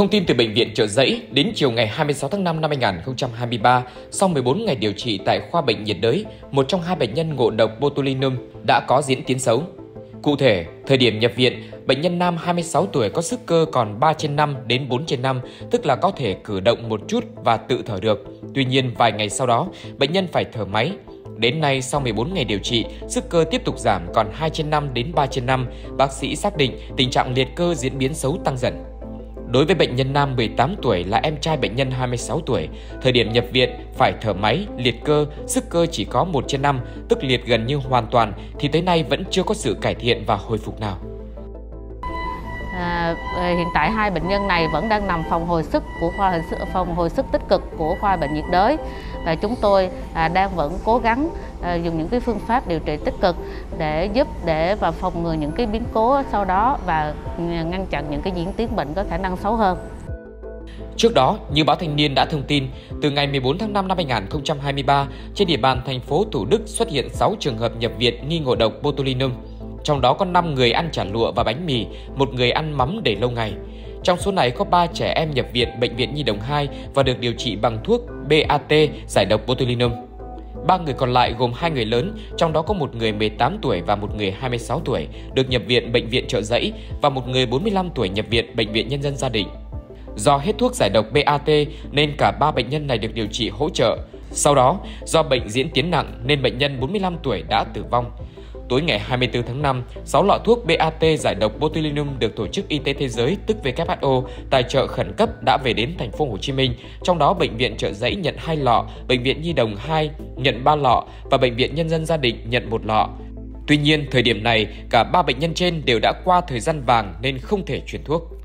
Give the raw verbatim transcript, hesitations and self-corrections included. Thông tin từ Bệnh viện Chợ Rẫy, đến chiều ngày hai mươi sáu tháng năm năm hai nghìn không trăm hai mươi ba, sau mười bốn ngày điều trị tại khoa bệnh nhiệt đới, một trong hai bệnh nhân ngộ độc botulinum đã có diễn tiến xấu. Cụ thể, thời điểm nhập viện, bệnh nhân nam hai mươi sáu tuổi có sức cơ còn ba trên năm đến bốn trên năm, tức là có thể cử động một chút và tự thở được. Tuy nhiên, vài ngày sau đó, bệnh nhân phải thở máy. Đến nay, sau mười bốn ngày điều trị, sức cơ tiếp tục giảm còn hai trên năm đến ba trên năm. Bác sĩ xác định tình trạng liệt cơ diễn biến xấu tăng dần. Đối với bệnh nhân nam mười tám tuổi là em trai bệnh nhân hai mươi sáu tuổi, thời điểm nhập viện phải thở máy, liệt cơ, sức cơ chỉ có một trên năm, tức liệt gần như hoàn toàn, thì tới nay vẫn chưa có sự cải thiện và hồi phục nào. À, hiện tại hai bệnh nhân này vẫn đang nằm phòng hồi sức của khoa phòng hồi sức tích cực của khoa bệnh nhiệt đới, và chúng tôi à, đang vẫn cố gắng à, dùng những cái phương pháp điều trị tích cực để giúp để và phòng ngừa những cái biến cố sau đó và ngăn chặn những cái diễn tiến bệnh có khả năng xấu hơn. Trước đó, như Báo Thanh Niên đã thông tin, từ ngày mười bốn tháng năm năm hai nghìn không trăm hai mươi ba, trên địa bàn thành phố Thủ Đức xuất hiện sáu trường hợp nhập viện nghi ngộ độc botulinum. Trong đó có năm người ăn chả lụa và bánh mì, một người ăn mắm để lâu ngày. Trong số này có ba trẻ em nhập viện Bệnh viện Nhi Đồng hai và được điều trị bằng thuốc bê a tê giải độc botulinum. ba người còn lại gồm hai người lớn, trong đó có một người mười tám tuổi và một người hai mươi sáu tuổi được nhập viện Bệnh viện Chợ Rẫy và một người bốn mươi lăm tuổi nhập viện Bệnh viện Nhân dân Gia Định. Do hết thuốc giải độc bê a tê nên cả ba bệnh nhân này được điều trị hỗ trợ. Sau đó, do bệnh diễn tiến nặng nên bệnh nhân bốn mươi lăm tuổi đã tử vong. Tối ngày hai mươi tư tháng năm, sáu lọ thuốc bê a tê giải độc botulinum được Tổ chức Y tế Thế giới tức W H O tài trợ khẩn cấp đã về đến thành phố Hồ Chí Minh, trong đó bệnh viện Chợ Rẫy nhận hai lọ, bệnh viện Nhi Đồng hai nhận ba lọ và bệnh viện Nhân dân Gia Định nhận một lọ. Tuy nhiên, thời điểm này cả ba bệnh nhân trên đều đã qua thời gian vàng nên không thể chuyển thuốc.